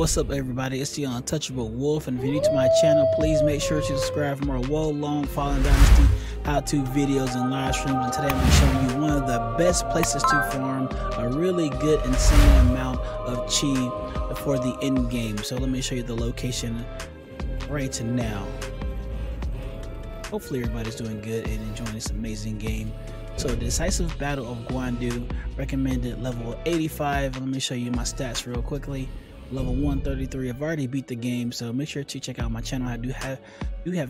what's up everybody, it's the Untouchable Wolf, and if you're new to my channel, please make sure to subscribe for more Wo Long Fallen Dynasty how-to videos and live streams. And today I'm going to show you one of the best places to farm a really good insane amount of chi for the end game. So let me show you the location right now. Hopefully everybody's doing good and enjoying this amazing game. So decisive battle of Guandu, recommended level 85. Let me show you my stats real quickly. Level 133. I've already beat the game, so make sure to check out my channel. I do have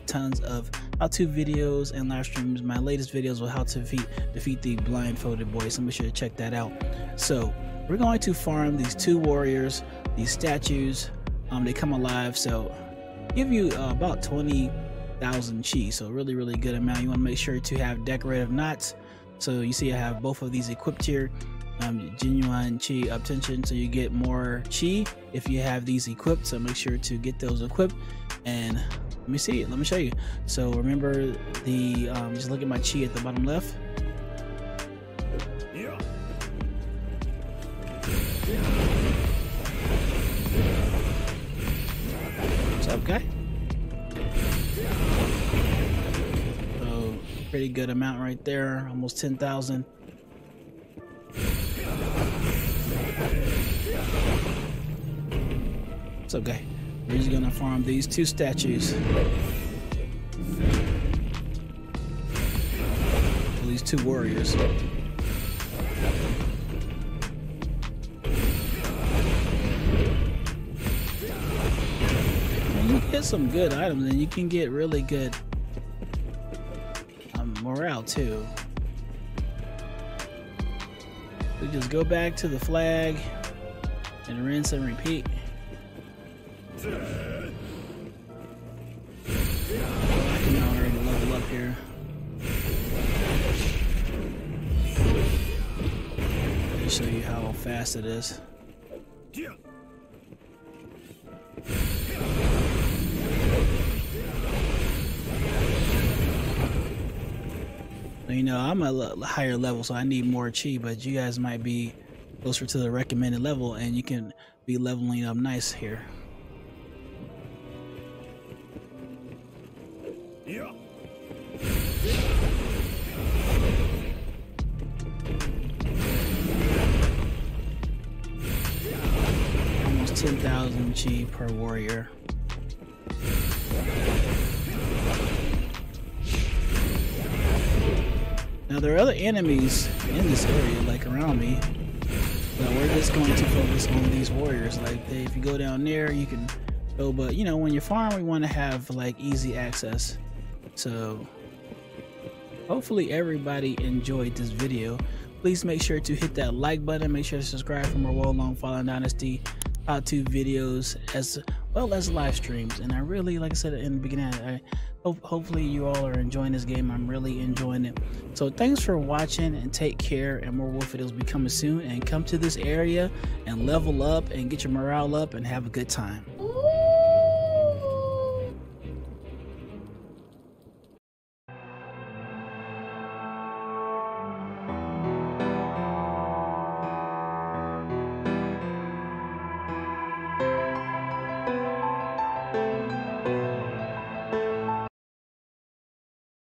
tons of how-to videos and live streams. My latest videos were how to defeat the blindfolded boy, so make sure to check that out. So we're going to farm these two warriors, these statues. They come alive, so give you about 20,000 chi, so really good amount. You want to make sure to have decorative knots. So you see I have both of these equipped here. Genuine chi obtention, so you get more chi if you have these equipped, so make sure to get those equipped. And let me show you. So remember the just look at my chi at the bottom left. What's up, guy? So pretty good amount right there, almost 10,000. It's okay. We're just gonna farm these two statues. Well, these two warriors. When you get some good items, then you can get really good morale too. We just go back to the flag and rinse and repeat. I can already level up here. Let me show you how fast it is. You know, I'm a higher level, so I need more chi, but you guys might be closer to the recommended level and you can be leveling up nice here. Almost 10,000 chi per warrior. Now there are other enemies in this area, like around me, but we're just going to focus on these warriors. Like if you go down there, you can go, but you know, when you farm, we want to have like easy access. So hopefully everybody enjoyed this video. Please make sure to hit that like button. Make sure to subscribe for more Wo Long Fallen Dynasty how-to videos as well as live streams. And I really, like I said in the beginning, I hopefully you all are enjoying this game. I'm really enjoying it. So thanks for watching and take care, and more wolf videos will be coming soon. And come to this area and level up and get your morale up and have a good time.